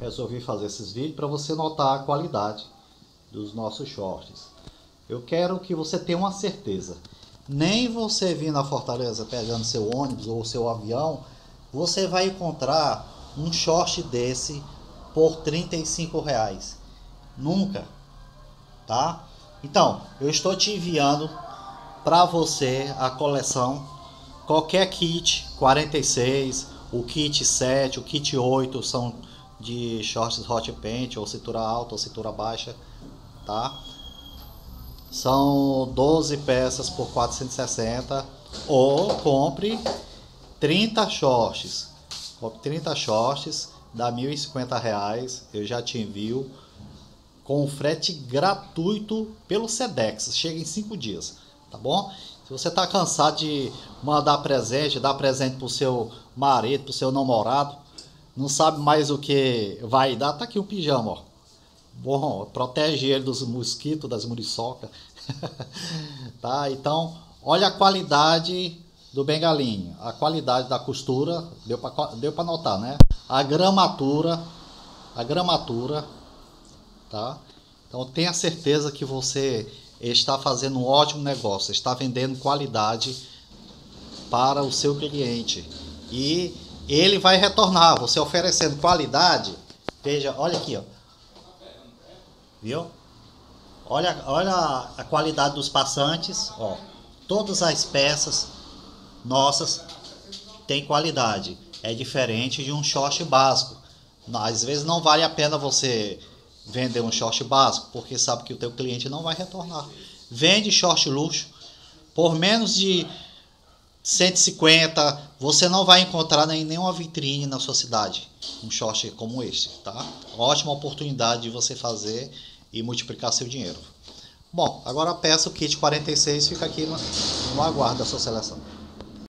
resolvi fazer esses vídeos para você notar a qualidade dos nossos shorts. Eu quero que você tenha uma certeza. Nem você vir na Fortaleza pegando seu ônibus ou seu avião, você vai encontrar um short desse por R$35. Nunca, tá? Então, eu estou te enviando para você a coleção, qualquer kit 46, o kit 7, o kit 8 são de shorts hot pant, ou cintura alta ou cintura baixa, tá? São 12 peças por R$460, ou compre 30 shorts. Compre 30 shorts, dá R$1.050, eu já te envio, com frete gratuito pelo SEDEX, chega em 5 dias, tá bom? Se você tá cansado de mandar presente, dar presente pro seu marido, pro seu namorado, não sabe mais o que vai dar, tá aqui o pijama, ó. Bom, protege ele dos mosquitos, das muriçoca. Tá? Então, olha a qualidade do bengalinho, a qualidade da costura, deu para notar, né? A gramatura, tá? Então, tenha certeza que você está fazendo um ótimo negócio, está vendendo qualidade para o seu cliente e ele vai retornar, você oferecendo qualidade. Veja, olha aqui, ó. Viu? Olha a qualidade dos passantes, ó. Todas as peças nossas têm qualidade. É diferente de um short básico. Às vezes não vale a pena você vender um short básico, porque sabe que o teu cliente não vai retornar. Vende short luxo por menos de 150, você não vai encontrar em nenhuma vitrine na sua cidade um short como este, tá? Ótima oportunidade de você fazer e multiplicar seu dinheiro. Bom, agora peça o kit 46, fica aqui no aguardo da sua seleção.